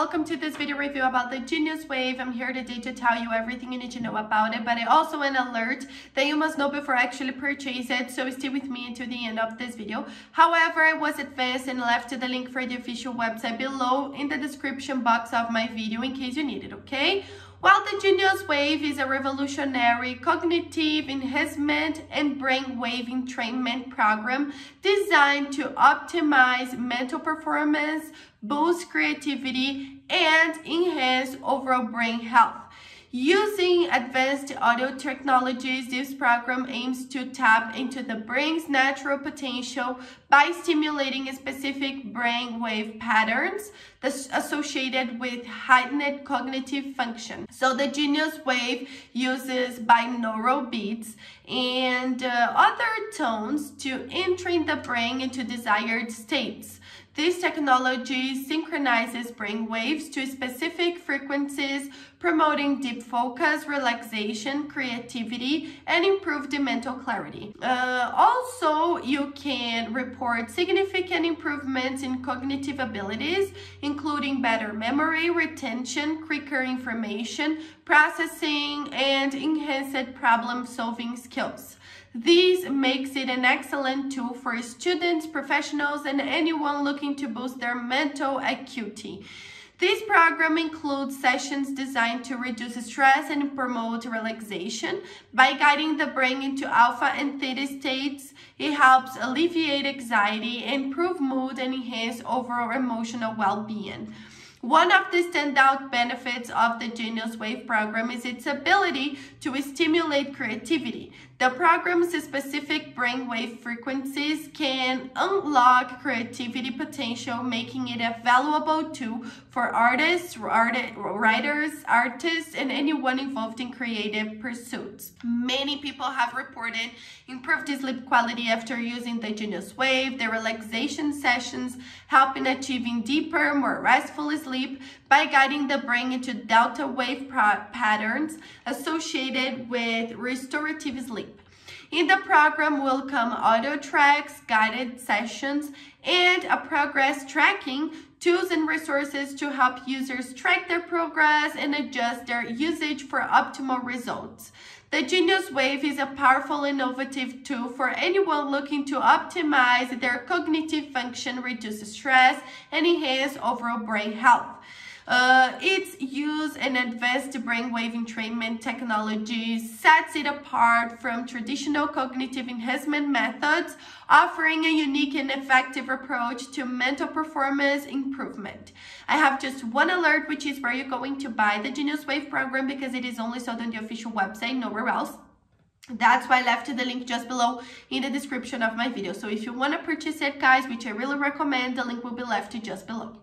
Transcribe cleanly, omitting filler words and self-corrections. Welcome to this video review about the Genius Wave. I'm here today to tell you everything you need to know about it, but I also an alert that you must know before I actually purchase it, so stay with me until the end of this video. However, I was advanced and left the link for the official website below in the description box of my video in case you need it, okay? Well, the Genius Wave is a revolutionary cognitive enhancement and brainwave entrainment program designed to optimize mental performance, boost creativity, and enhance overall brain health. Using advanced audio technologies, this program aims to tap into the brain's natural potential by stimulating specific brainwave patterns associated with heightened cognitive function. So the Genius Wave uses binaural beats and other tones to entrain the brain into desired states. This technology synchronizes brain waves to specific frequencies, promoting deep focus, relaxation, creativity, and improved mental clarity. Also, you can report significant improvements in cognitive abilities, including better memory, retention, quicker information processing, and enhanced problem-solving skills. This makes it an excellent tool for students, professionals, and anyone looking to boost their mental acuity. This program includes sessions designed to reduce stress and promote relaxation. By guiding the brain into alpha and theta states, it helps alleviate anxiety, improve mood, and enhance overall emotional well-being. One of the standout benefits of the Genius Wave program is its ability to stimulate creativity. The program's specific brainwave frequencies can unlock creativity potential, making it a valuable tool for artists, writers, and anyone involved in creative pursuits. Many people have reported improved sleep quality after using the Genius Wave. The relaxation sessions help in achieving deeper, more restful sleep by guiding the brain into delta wave patterns associated with restorative sleep. In the program will come audio tracks, guided sessions, and a progress tracking, tools and resources to help users track their progress and adjust their usage for optimal results. The Genius Wave is a powerful, innovative tool for anyone looking to optimize their cognitive function, reduce stress, and enhance overall brain health. Its use in advanced brainwave entrainment technology sets it apart from traditional cognitive enhancement methods, offering a unique and effective approach to mental performance improvement. I have just one alert, which is where you're going to buy the Genius Wave program, because it is only sold on the official website, nowhere else. That's why I left the link just below in the description of my video. So if you want to purchase it, guys, which I really recommend, the link will be left just below.